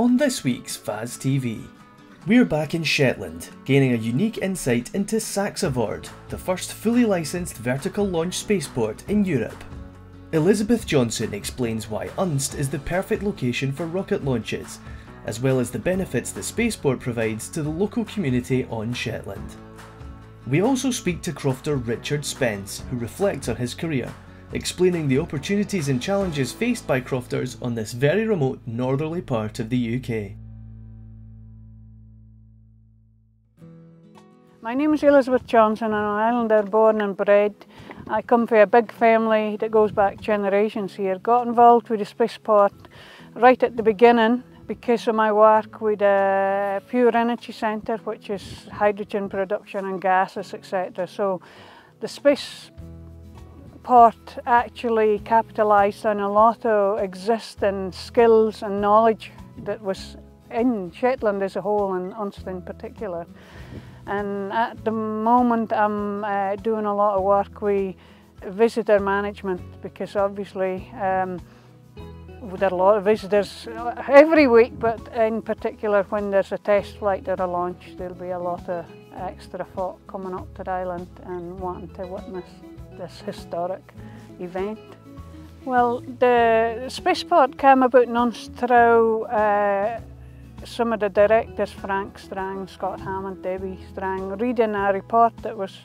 On this week's FAS TV, we're back in Shetland, gaining a unique insight into SaxaVord, the first fully licensed vertical launch spaceport in Europe. Elizabeth Johnson explains why Unst is the perfect location for rocket launches, as well as the benefits the spaceport provides to the local community on Shetland. We also speak to crofter Richard Spence, who reflects on his career, explaining the opportunities and challenges faced by crofters on this very remote northerly part of the UK. My name is Elizabeth Johnson and I'm an Islander born and bred. I come from a big family that goes back generations here. Got involved with the spaceport right at the beginning because of my work with Pure Energy Centre, which is hydrogen production and gases, etc. So the spaceport actually capitalised on a lot of existing skills and knowledge that was in Shetland as a whole and Unst in particular. And at the moment I'm doing a lot of work with visitor management because obviously there are a lot of visitors every week, but in particular when there's a test flight or a launch there'll be a lot of extra folk coming up to the island and wanting to witness this historic event. Well, the spaceport came about through some of the directors, Frank Strang, Scott Hammond, Debbie Strang, reading a report that was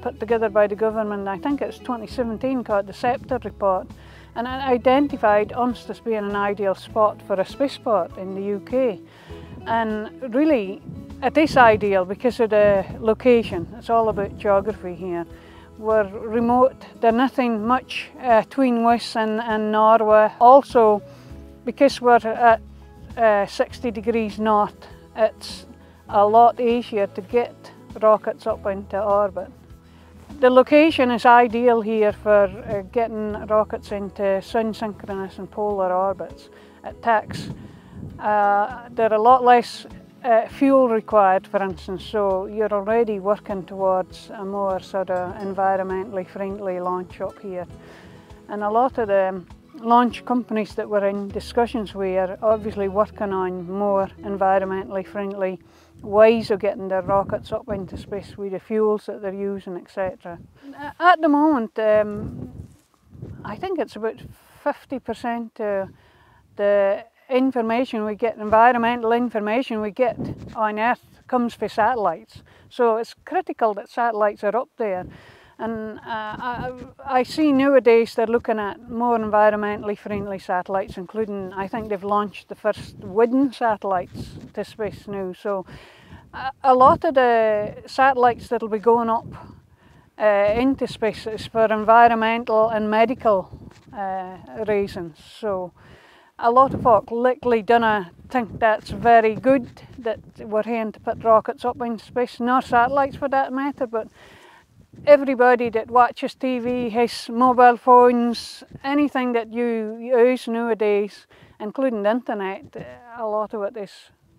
put together by the government, I think it's 2017, called the Sceptre Report, and it identified Unst as being an ideal spot for a spaceport in the UK. And really, it is ideal because of the location. It's all about geography here. We're remote, there's nothing much between West and Norway. Also, because we're at 60 degrees north, it's a lot easier to get rockets up into orbit. The location is ideal here for getting rockets into sun synchronous and polar orbits. It takes, there are a lot less fuel required, for instance, so you're already working towards a more sort of environmentally friendly launch up here. And a lot of the launch companies that we're in discussions with are obviously working on more environmentally friendly ways of getting their rockets up into space with the fuels that they're using, etc. At the moment, I think it's about 50% of the information we get, environmental information we get on Earth, comes from satellites. So it's critical that satellites are up there. And I see nowadays they're looking at more environmentally friendly satellites, including, I think they've launched the first wooden satellites to space now. So a lot of the satellites that'll be going up into space is for environmental and medical reasons. So a lot of folk likely don't think that's very good that we're here to put rockets up in space, nor satellites for that matter, but everybody that watches TV, has mobile phones, anything that you use nowadays, including the internet, a lot of it is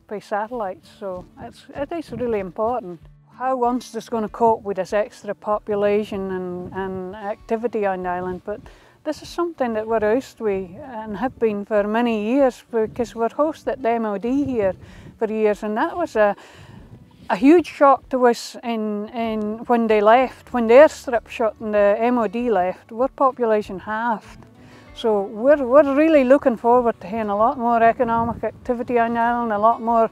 by satellites, so it is really important. How Unst is going to cope with this extra population and activity on the island, but this is something that we're housed with and have been for many years because we're hosted the MOD here for years, and that was a huge shock to us in when they left, when the airstrip shut and the MOD left, our population halved. So we're really looking forward to having a lot more economic activity on the island, a lot more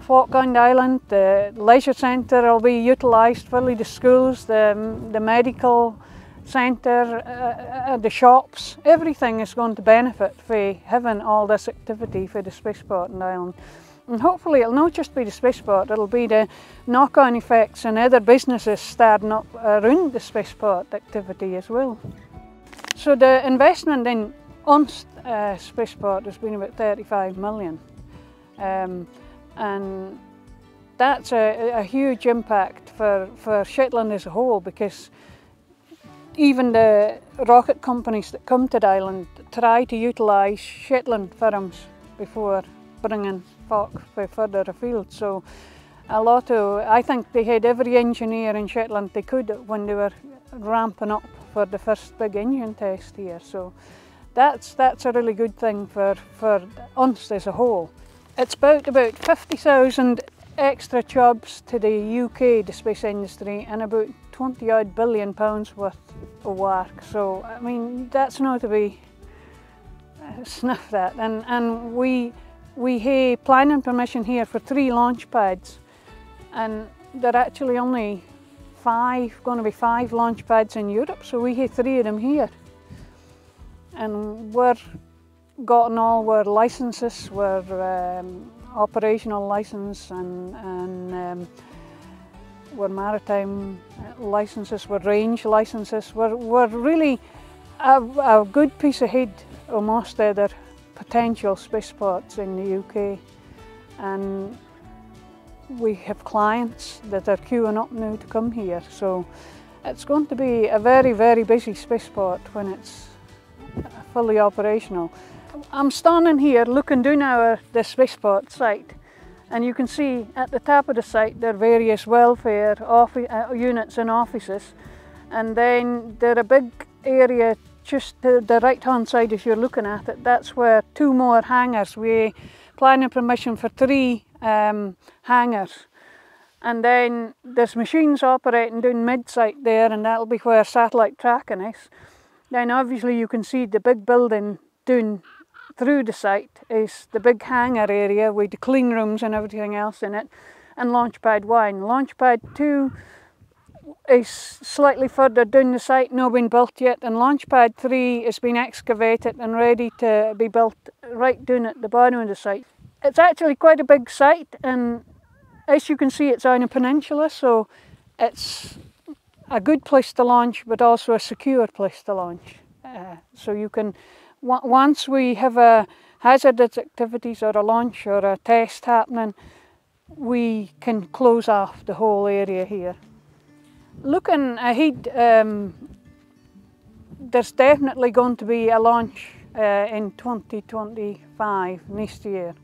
folk on the island. The leisure centre will be utilised fully, the schools, the medical centre, the shops, everything is going to benefit from having all this activity for the spaceport on the island. And hopefully it'll not just be the spaceport, it'll be the knock-on effects and other businesses starting up around the spaceport activity as well. So the investment in Unst spaceport has been about 35 million and that's a huge impact for Shetland as a whole, because even the rocket companies that come to the island try to utilise Shetland firms before bringing folk further afield. So a lot of, I think they had every engineer in Shetland they could when they were ramping up for the first big engine test here. So that's a really good thing for Unst as a whole. It's about 50,000 extra jobs to the UK, the space industry, and about 20 odd billion pounds worth of work. So, I mean, that's not to be sniffed at. And we have planning permission here for 3 launch pads, and there are actually only 5 launch pads in Europe, so we have 3 of them here. And we're gotten all our licenses, our operational license and our maritime licenses, our range licenses. We're really a good piece ahead of most other potential spaceports in the UK, and we have clients that are queuing up now to come here, so it's going to be a very, very busy spaceport when it's fully operational. I'm standing here looking down our spaceport site, and you can see at the top of the site there are various welfare units and offices, and then there are a big area just to the right hand side if you're looking at it. That's where 2 more hangars, we planning permission for 3 hangars, and then there's machines operating down mid-site there, and that'll be where satellite tracking is. Then obviously you can see the big building down through the site is the big hangar area with the clean rooms and everything else in it, and launch pad 1. Launch pad 2 is slightly further down the site, not been built yet, and launch pad 3 has been excavated and ready to be built right down at the bottom of the site. It's actually quite a big site, and as you can see it's on a peninsula, so it's a good place to launch but also a secure place to launch. So you can, once we have a hazardous activities or a launch or a test happening, we can close off the whole area here. Looking ahead, there's definitely going to be a launch in 2025, next year.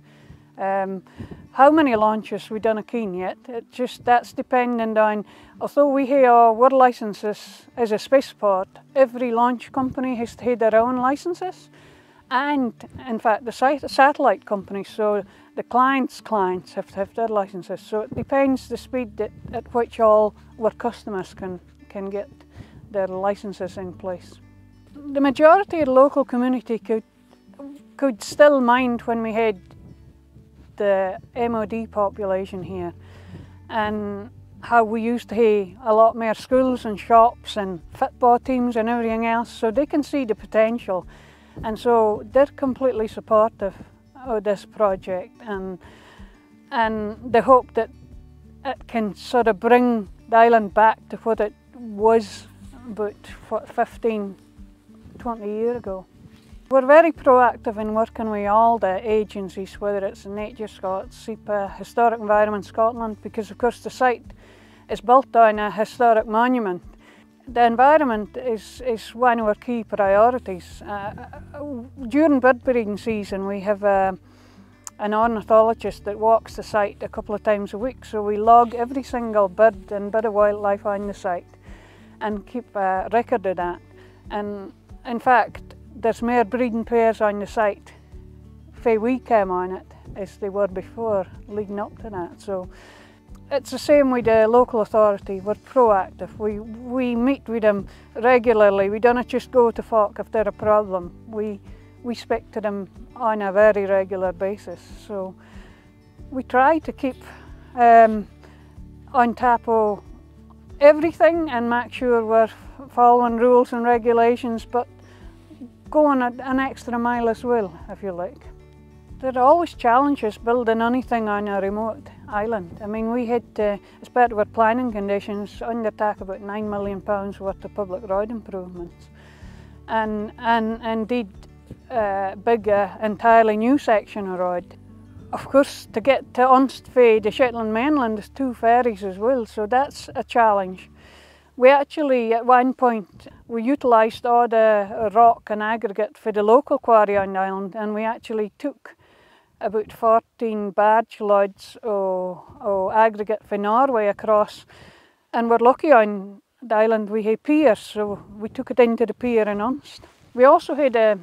How many launches we've done a keen yet, it just, that's dependent on, although we have our licences as a spaceport, every launch company has to have their own licences, and in fact the satellite companies, so the clients have to have their licences, so it depends the speed at which all our customers can get their licences in place. The majority of the local community could still mind when we had the MOD population here, and how we used to have a lot more schools and shops and football teams and everything else, so they can see the potential, and so they're completely supportive of this project, and they hope that it can sort of bring the island back to what it was about 15, 20 years ago. We're very proactive in working with all the agencies, whether it's Nature Scotland, SEPA, Historic Environment Scotland, because of course the site is built on a historic monument. The environment is one of our key priorities. During bird breeding season we have an ornithologist that walks the site a couple of times a week, so we log every single bird and bit of wildlife on the site and keep a record of that. And in fact there's more breeding pairs on the site fae we came on it as they were before, leading up to that. So it's the same with the local authority, we're proactive, we meet with them regularly, we don't just go to folk if they're a problem, we speak to them on a very regular basis. So we try to keep on top of everything and make sure we're following rules and regulations, but go on an extra mile as well, if you like. There are always challenges building anything on a remote island. I mean, we had, as part of our planning conditions, undertake about £9 million worth of public road improvements, and indeed big entirely new section of road. Of course, to get to Unst fae the Shetland mainland there's 2 ferries as well, so that's a challenge. We actually, at one point, we utilised all the rock and aggregate for the local quarry on the island, and we actually took about 14 barge loads of aggregate for Norway across, and we're lucky on the island we have piers, so we took it into the pier in Unst. We also had a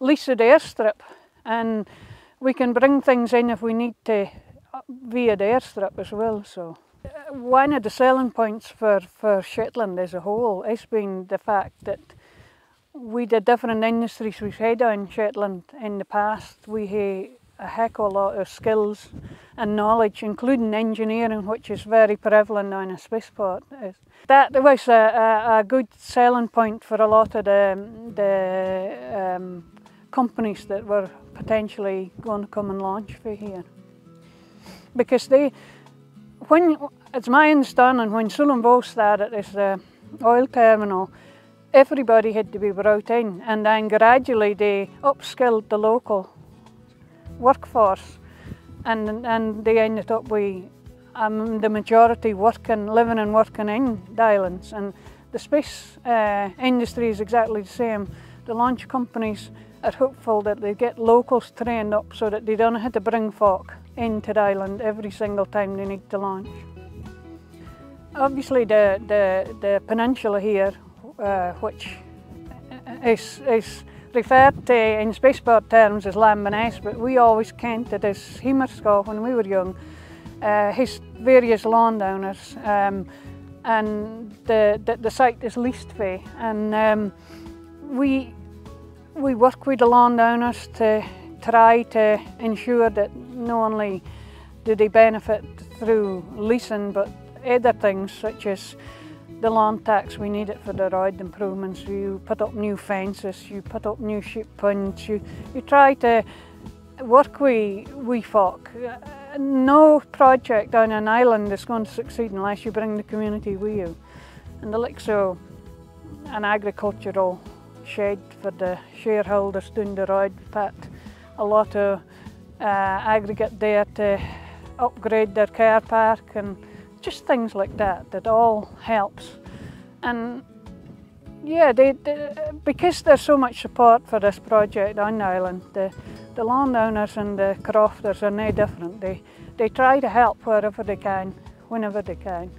lease of the airstrip, and we can bring things in if we need to via the airstrip as well. So one of the selling points for Shetland as a whole has been the fact that we the different industries we've had on Shetland in the past, we had a heck of a lot of skills and knowledge, including engineering, which is very prevalent on a spaceport. That was a good selling point for a lot of the companies that were potentially going to come and launch for here. Because it's my understanding, when Sulambo started as the oil terminal, everybody had to be brought in, and then gradually they upskilled the local workforce, and they ended up with the majority living and working in the islands. And the space industry is exactly the same. The launch companies are hopeful that they get locals trained up so that they don't have to bring folk into the island every single time they need to launch. Obviously the peninsula here, which is referred to in spaceport terms as Lambanese, but we always kent it as Hemersko when we were young, his various landowners, and the site is leased for, and we work with the landowners to try to ensure that not only do they benefit through leasing, but other things such as the land tax. We need it for the road improvements. You put up new fences, you put up new sheep pens, you try to work with folk. No project on an island is going to succeed unless you bring the community with you. And the likes of an agricultural shed for the shareholders doing the road, but a lot of aggregate there to upgrade their car park and just things like that, that all helps. And yeah, because there's so much support for this project on the island, the landowners and the crofters are no different. They try to help wherever they can, whenever they can.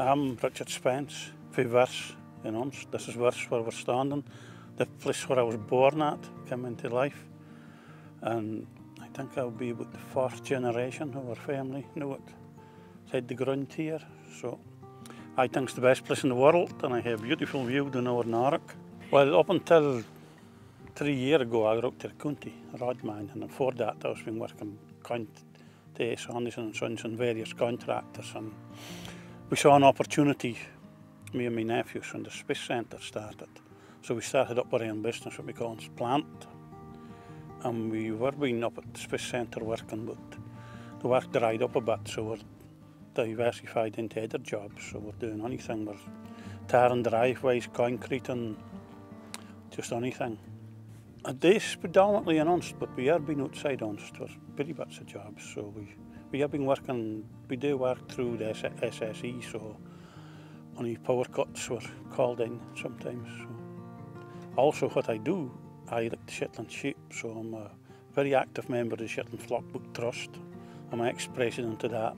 I'm Richard Spence from Wirse in Unst. This is Wirse where we're standing, the place where I was born at, came into life, and I think I'll be about the fourth generation of our family know it. It's had the ground here, so I think it's the best place in the world, and I have a beautiful view down over Larwick. Well, up until 3 years ago I worked at the county rod mine, and before that I was been working to Anderson and Sons and various contractors, and we saw an opportunity, me and my nephews, when the space centre started. So we started up our own business, what we call plant. And we were being up at the space centre working, but the work dried up a bit, so we're diversified into other jobs. So we're doing anything, we're tearing driveways, concrete, and just anything. A day's predominantly in Unst, but we are being outside Unst for pretty bits of jobs, so we have been working, we do work through the SSE, so only power cuts were called in sometimes. So. Also what I do, I rip the Shetland Sheep, so I'm a very active member of the Shetland Flockbook Trust. I'm an ex-president of that,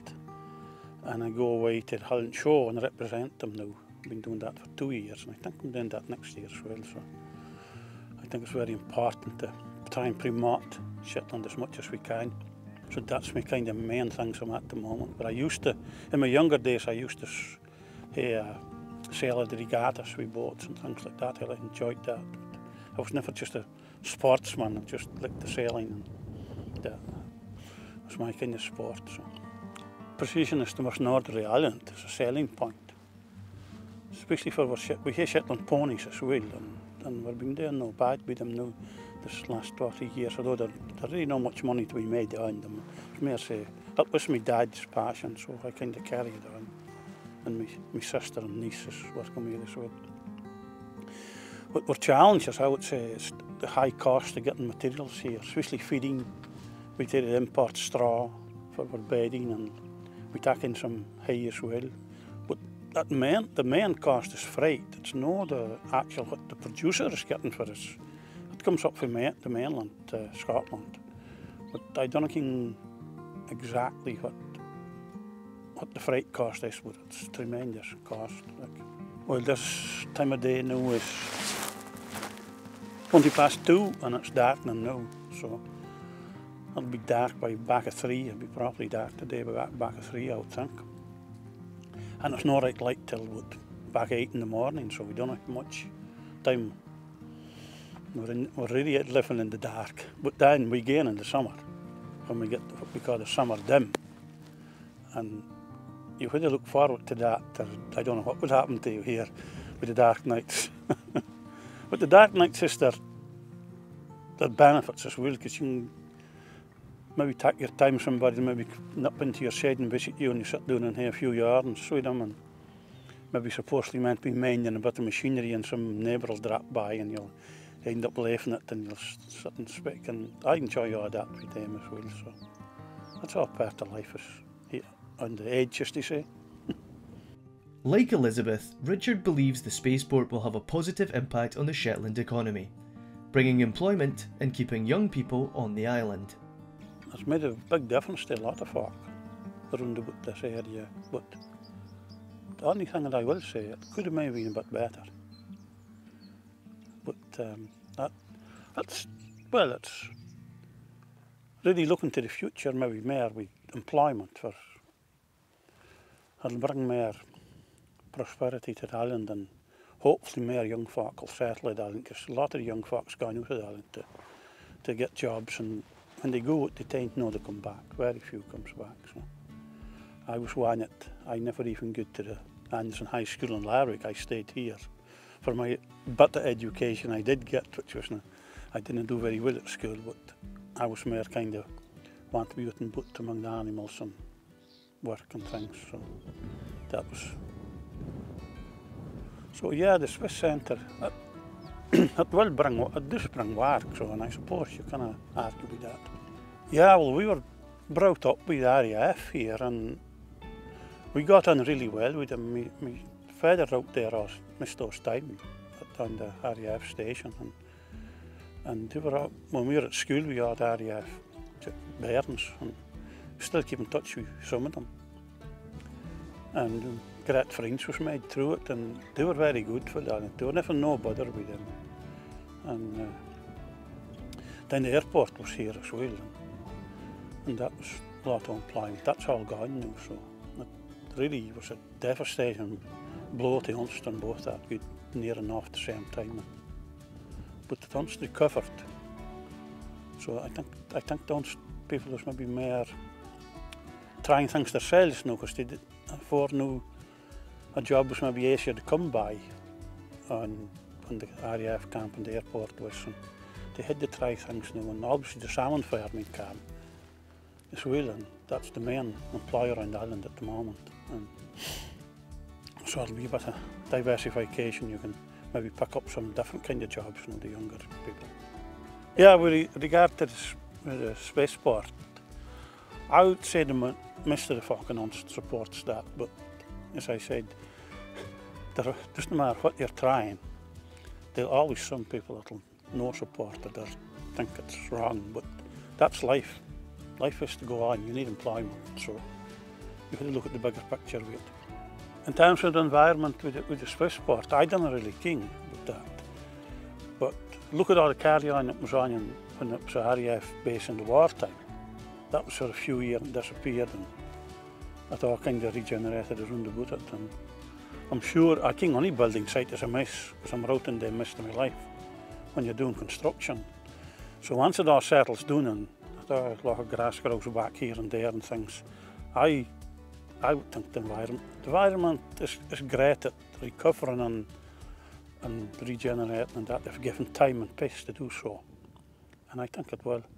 and I go away to the Highland Show and represent them now. I've been doing that for 2 years, and I think I'm doing that next year as well, so I think it's very important to try and promote Shetland as much as we can. So that's my kind of main things I'm at the moment. But I used to, in my younger days, I used to sail at the regattas with boats and things like that. I really enjoyed that. But I was never just a sportsman, I just liked the sailing, and that was my kind of sport. So. Precision is the most northerly island, it's a selling point. Especially for we have Shetland ponies as well, and we've been doing no bad with them now. This last 20 years, although there's really not much money to be made on them. It's more say, that was my dad's passion, so I kind of carried it on. And my sister and nieces working with us as well. What were challenges, I would say, is the high cost of getting materials here, especially feeding. We did import straw for our bedding, and we take in some hay as well. But the main cost is freight. It's not the actual what the producer is getting for us. It comes up from the mainland, Scotland, but I don't know exactly what the freight cost is, but it's tremendous cost. Like, well, this time of day now is 20 past 2 and it's darkening now, so it'll be dark by back of 3, it'll be properly dark today by back of 3 I would think. And it's not right light till about back 8 in the morning, so we don't have much time. We're really living in the dark, but then we gain in the summer when we get what we call the summer dim. And you really look forward to that. I don't know what would happen to you here with the dark nights. But the dark nights is their benefits as well, because you can maybe take your time, somebody maybe nip into your shed and visit you, and you sit down and have a few yarns with them, and maybe supposedly meant to be minding a bit of machinery and some neighbour will drop by and you'll end up laughing at it and you'll sit and speak, and I enjoy all that with them as well, so that's all part of life is on the edge, as they say. Like Elizabeth, Richard believes the spaceport will have a positive impact on the Shetland economy, bringing employment and keeping young people on the island. It's made a big difference to a lot of folk around about this area, but the only thing that I will say, it could have maybe been a bit better. But it's really looking to the future, maybe more with employment for, it'll bring more prosperity to the island, and hopefully more young folk will settle at the island, because a lot of young folks going out of the island to get jobs, and when they go out they tend not to come back, very few comes back. So I was one that I never even got to the Anderson High School in Larwick, I stayed here for my bit of education I did get, which was, I didn't do very well at school, but I was more kind of want to be out and put among the animals and work and things, so that was. So yeah, the Swiss Centre, it will bring, it does bring work, so, and I suppose you cannot argue with that. Yeah, well, we were brought up with RAF here, and we got on really well with them. My father out there missed those time on the RAF station, and they were out, when we were at school we had RAF bairns, and we still keep in touch with some of them. And great friends was made through it, and they were very good for that. They were never no bother with them. And then the airport was here as well, and that was a lot of employment. That's all gone now, so it really was a devastating blow to Unst and both that good near enough at the same time. But the Unst recovered, so I think the Unst people was maybe more trying things themselves now, because they did before now. A job was maybe easier to come by on the RAF camp and the airport was, and they had to try things now, and obviously the salmon farming camp as well, and that's the main employer on the island at the moment, and so it'll be a bit of diversification. You can maybe pick up some different kind of jobs from the younger people. Yeah, with regard to the spaceport, I would say the Minister of Finance supports that, but as I said, there doesn't matter what you're trying, there'll always some people that'll no support it or think it's wrong, but that's life. Life is to go on, you need employment, so you have to look at the bigger picture with it. In terms of the environment with the spaceport, I don't really king with that, but look at all the carry-on that was on when it was a RAF base in the wartime. That was for a few years and disappeared, and it all kind of regenerated around about it, and I'm sure I think any building site is a mess, because I'm out in the mist of my life when you're doing construction. So once it all settles down and a lot of grass grows back here and there and things, I would think the environment is great at recovering and regenerating, and that if given time and pace to do so, and I think it will.